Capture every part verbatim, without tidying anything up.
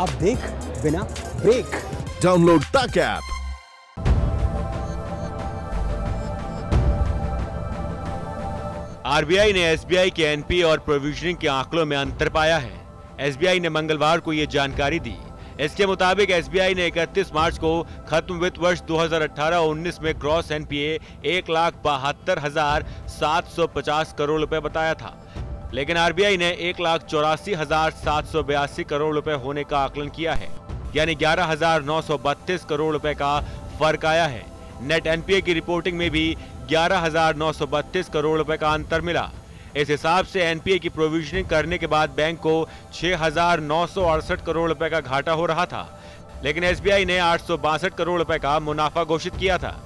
अब देख बिना ब्रेक। डाउनलोड टक ऐप। आरबीआई ने एसबीआई के एनपीए और प्रोविजनिंग के आंकड़ों में अंतर पाया है। एसबीआई ने मंगलवार को ये जानकारी दी। इसके मुताबिक एसबीआई ने इकतीस मार्च को खत्म वित्त वर्ष दो हज़ार अठारह उन्नीस में क्रॉस एनपीए एक लाख बहत्तर हजार सात सौ पचास करोड़ रुपए बताया था, लेकिन आरबीआई ने एक लाख चौरासी हजार सात सौ बयासी करोड़ रुपए होने का आकलन किया है, यानी ग्यारह हजार नौ सौ बत्तीस करोड़ रुपए का फर्क आया है। नेट एनपीए की रिपोर्टिंग में भी ग्यारह हजार नौ सौ बत्तीस करोड़ रुपए का अंतर मिला। इस हिसाब से एनपीए की प्रोविजनिंग करने के बाद बैंक को छह हजार नौ सौ अड़सठ करोड़ रुपए का घाटा हो रहा था, लेकिन एसबीआई ने आठ सौ बासठ करोड़ रुपए का मुनाफा घोषित किया था।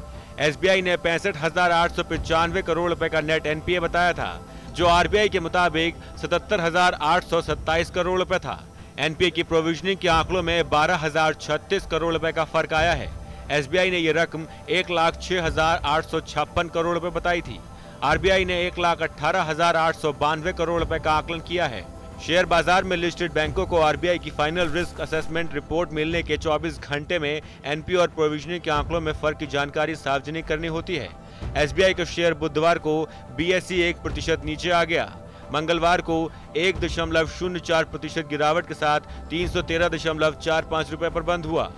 एसबीआई ने पैंसठ हजार आठ सौ पचानवे करोड़ रुपए का नेट एनपीए बताया था, जो आरबीआई के मुताबिक सतहत्तर हजार आठ सौ सत्ताईस करोड़ रुपए था। एनपीए की प्रोविजनिंग के आंकड़ों में बारह हजार छत्तीस करोड़ रुपए का फर्क आया है। एसबीआई ने ये रकम एक लाख छह हजार आठ सौ छप्पन करोड़ रुपए बताई थी। आरबीआई ने एक लाख अठारह हजार आठ सौ बानवे करोड़ रुपए का आकलन किया है। शेयर बाजार में लिस्टेड बैंकों को आरबीआई की फाइनल रिस्क असेसमेंट रिपोर्ट मिलने के चौबीस घंटे में एनपीए और प्रोविजनिंग के आंकड़ों में फर्क की जानकारी सार्वजनिक करनी होती है। एसबीआई का शेयर बुधवार को बीएससी एक प्रतिशत नीचे आ गया। मंगलवार को एक दशमलव शून्य चार प्रतिशत गिरावट के साथ तीन सौ तेरह दशमलव चार पाँच रुपए पर बंद हुआ।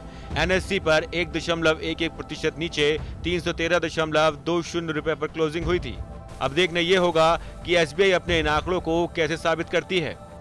एनएससी पर एक दशमलव एक एक प्रतिशत नीचे तीन सौ तेरह दशमलव दो शून्य रुपए पर क्लोजिंग हुई थी। अब देखना ये होगा कि एसबीआई अपने इन आंकड़ों को कैसे साबित करती है।